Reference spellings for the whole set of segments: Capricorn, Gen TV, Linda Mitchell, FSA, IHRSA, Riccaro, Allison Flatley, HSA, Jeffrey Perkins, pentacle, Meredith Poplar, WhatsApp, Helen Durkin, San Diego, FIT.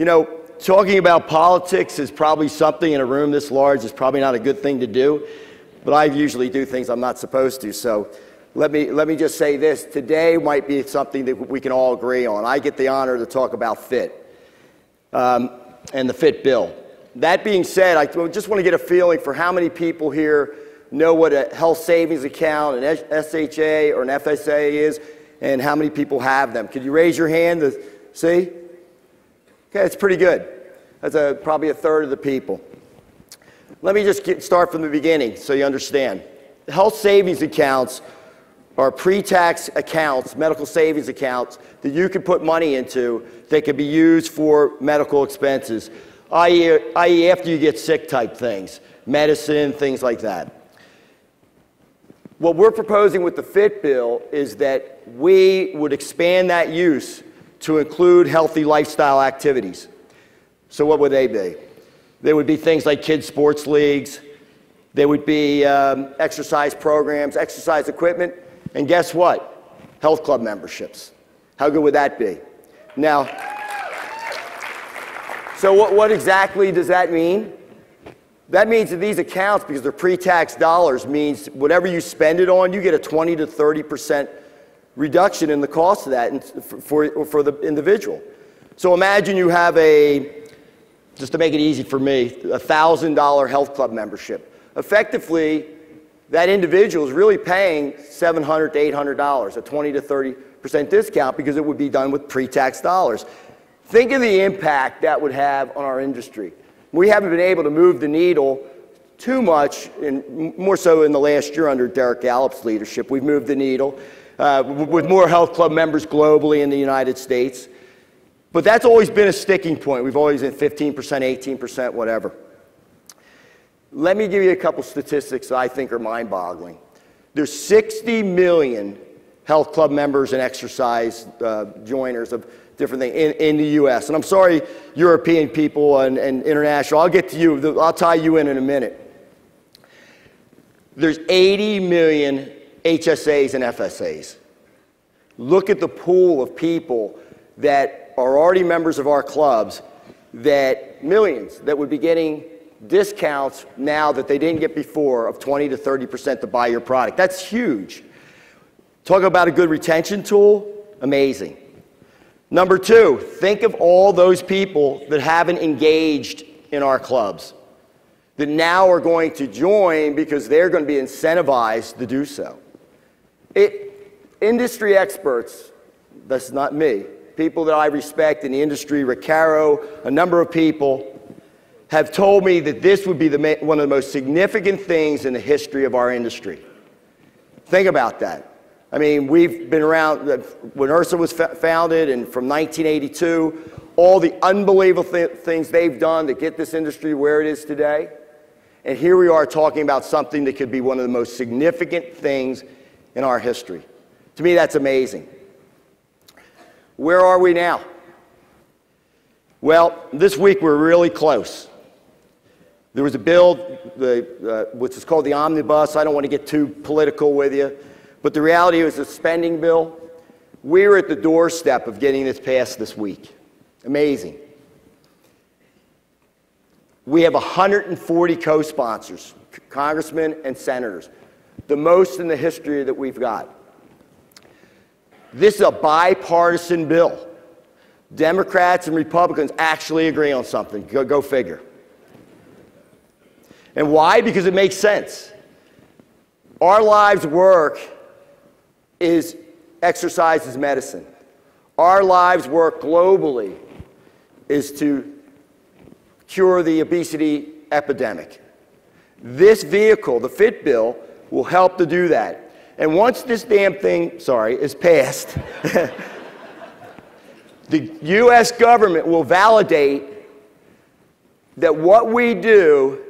You know, talking about politics is probably something in a room this large is probably not a good thing to do, but I usually do things I'm not supposed to. So let me just say this. Today might be something that we can all agree on. I get the honor to talk about FIT and the FIT bill. That being said, I just want to get a feeling for how many people here know what a health savings account, an HSA or an FSA is, and how many people have them. Could you raise your hand to see? Okay, that's pretty good. That's probably a third of the people. Let me just start from the beginning so you understand. The health savings accounts are pre-tax accounts, medical savings accounts, that you can put money into that can be used for medical expenses, i.e. after you get sick type things, medicine, things like that. What we're proposing with the FIT bill is that we would expand that use to include healthy lifestyle activities. So what would they be? They would be things like kids' sports leagues. They would be exercise programs, exercise equipment, and guess what? Health club memberships. How good would that be? Now, so what exactly does that mean? That means that these accounts, because they're pre-tax dollars, means whatever you spend it on, you get a 20 to 30% reduction in the cost of that for the individual. So imagine you have a, just to make it easy for me, a $1,000 health club membership. Effectively, that individual is really paying $700 to $800, a 20 to 30% discount, because it would be done with pre-tax dollars. Think of the impact that would have on our industry. We haven't been able to move the needle too much, and more so in the last year under Derek Gallup's leadership. We've moved the needle with more health club members globally in the United States. But that's always been a sticking point. We've always been 15%, 18%, whatever. Let me give you a couple statistics that I think are mind-boggling. There's 60 million health club members and exercise joiners of different thing in the U.S. And I'm sorry, European people and international, I'll get to you, I'll tie you in a minute. There's 80 million HSAs and FSAs. Look at the pool of people that are already members of our clubs, that millions that would be getting discounts now that they didn't get before of 20 to 30% to buy your product. That's huge. Talk about a good retention tool, amazing. Number two, think of all those people that haven't engaged in our clubs, that now are going to join because they're going to be incentivized to do so. Industry experts, that's not me, people that I respect in the industry, Riccaro, a number of people, have told me that this would be one of the most significant things in the history of our industry. Think about that. I mean, we've been around, when IHRSA was founded and from 1982, all the unbelievable things they've done to get this industry where it is today. And here we are talking about something that could be one of the most significant things in our history. To me, that's amazing. Where are we now? Well, this week we're really close. There was a bill, which is called the omnibus. I don't want to get too political with you. But the reality is a spending bill. We're at the doorstep of getting this passed this week. Amazing. We have 140 co-sponsors, congressmen and senators, the most in the history that we've got. This is a bipartisan bill. Democrats and Republicans actually agree on something. Go figure. And why? Because it makes sense. Our lives' work is exercise is medicine. Our lives' work globally is to cure the obesity epidemic. This vehicle, the FIT bill, will help to do that. And once this damn thing, sorry, is passed, the U.S. government will validate that what we do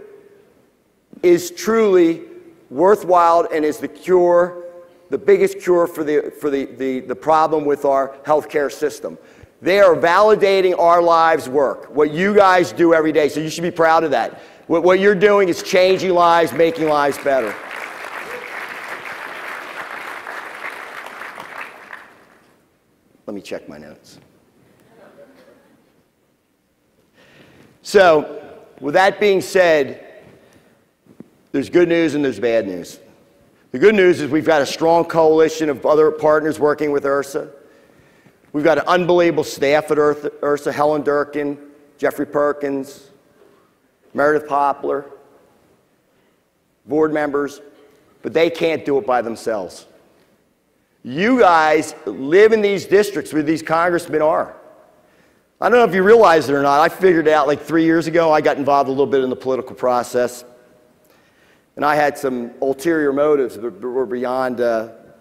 is truly worthwhile and is the cure, the biggest cure for the problem with our healthcare system. They are validating our lives' work, what you guys do every day, so you should be proud of that. What you're doing is changing lives, making lives better. Let me check my notes. So with that being said, there's good news and there's bad news. The good news is we've got a strong coalition of other partners working with IHRSA. We've got an unbelievable staff at IHRSA, Helen Durkin, Jeffrey Perkins, Meredith Poplar, board members, but they can't do it by themselves. You guys live in these districts where these congressmen are. I don't know if you realize it or not. I figured it out like 3 years ago. I got involved a little bit in the political process. And I had some ulterior motives that were beyond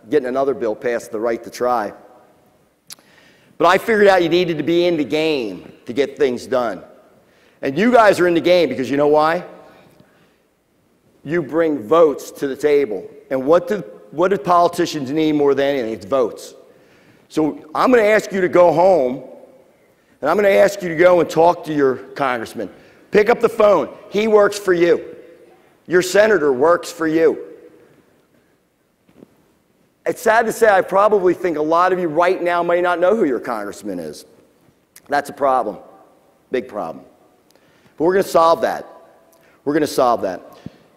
getting another bill past the right to try. But I figured out you needed to be in the game to get things done. And you guys are in the game because you know why? You bring votes to the table. And what do politicians need more than anything? It's votes. So I'm going to ask you to go home, and I'm going to ask you to go and talk to your congressman. Pick up the phone. He works for you. Your senator works for you. It's sad to say I probably think a lot of you right now may not know who your congressman is. That's a problem, big problem. But we're going to solve that. We're going to solve that.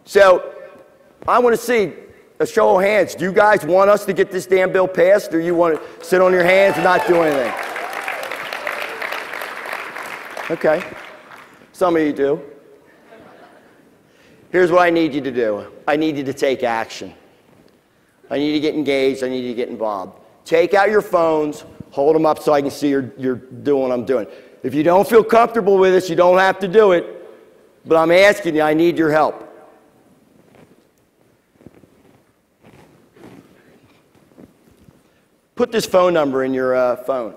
So I want to see a show of hands. Do you guys want us to get this damn bill passed, or you want to sit on your hands and not do anything? Okay. Some of you do. Here's what I need you to do. I need you to take action. I need you to get engaged. I need you to get involved. Take out your phones. Hold them up so I can see you're doing what I'm doing. If you don't feel comfortable with this, you don't have to do it. But I'm asking you, I need your help. Put this phone number in your phone.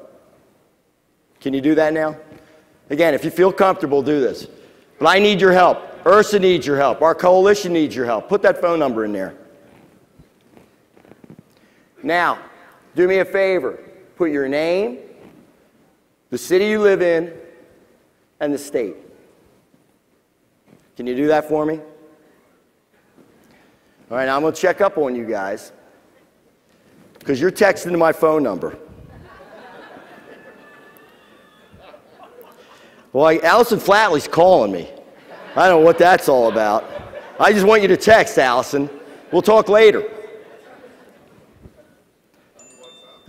Can you do that now? Again, if you feel comfortable, do this. But I need your help. IHRSA needs your help. Our coalition needs your help. Put that phone number in there. Now, do me a favor. Put your name, the city you live in, and the state. Can you do that for me? All right, now I'm going to check up on you guys because you're texting to my phone number. Well, Allison Flatley's calling me. I don't know what that's all about. I just want you to text, Allison. We'll talk later.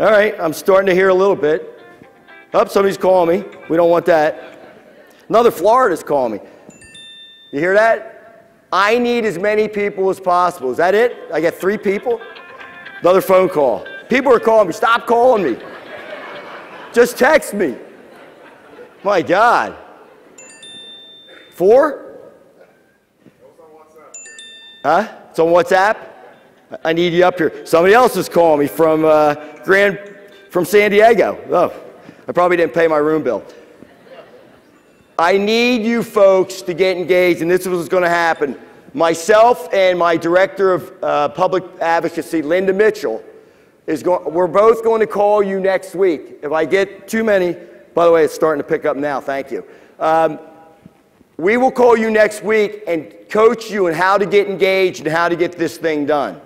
All right, I'm starting to hear a little bit. Oh, somebody's calling me. We don't want that. Another Florida's calling me. You hear that? I need as many people as possible. Is that it? I got 3 people? Another phone call. People are calling me. Stop calling me. Just text me. My God. 4? Huh? It's on WhatsApp? I need you up here. Somebody else is calling me from San Diego. Oh, I probably didn't pay my room bill. I need you folks to get engaged, and this is what's going to happen. Myself and my director of public advocacy, Linda Mitchell, we're both going to call you next week. If I get too many, by the way, it's starting to pick up now. Thank you. We will call you next week and coach you in how to get engaged and how to get this thing done.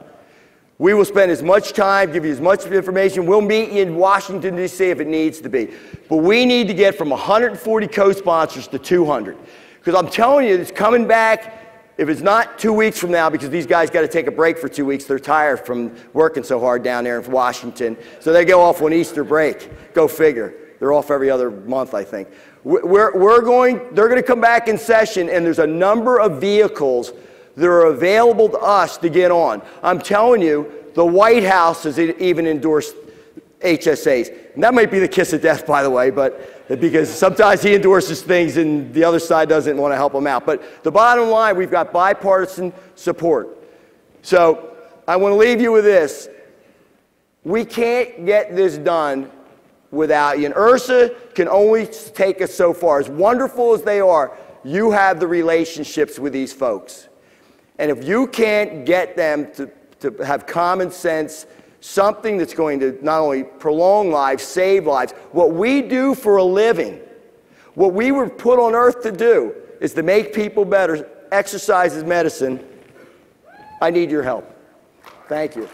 We will spend as much time, give you as much information. We'll meet you in Washington, D.C. if it needs to be. But we need to get from 140 co-sponsors to 200. Because I'm telling you, it's coming back, if it's not 2 weeks from now, because these guys got to take a break for 2 weeks. They're tired from working so hard down there in Washington. So they go off on Easter break. Go figure. They're off every other month, I think. They're going to come back in session, and there's a number of vehicles that are available to us to get on. I'm telling you, the White House has even endorsed HSAs. And that might be the kiss of death, by the way, but because sometimes he endorses things and the other side doesn't want to help him out. But the bottom line, we've got bipartisan support. So I want to leave you with this. We can't get this done without you. And IHRSA can only take us so far. As wonderful as they are, you have the relationships with these folks. And if you can't get them to have common sense, something that's going to not only prolong lives, save lives, what we do for a living, what we were put on earth to do is to make people better. Exercise is medicine. I need your help. Thank you.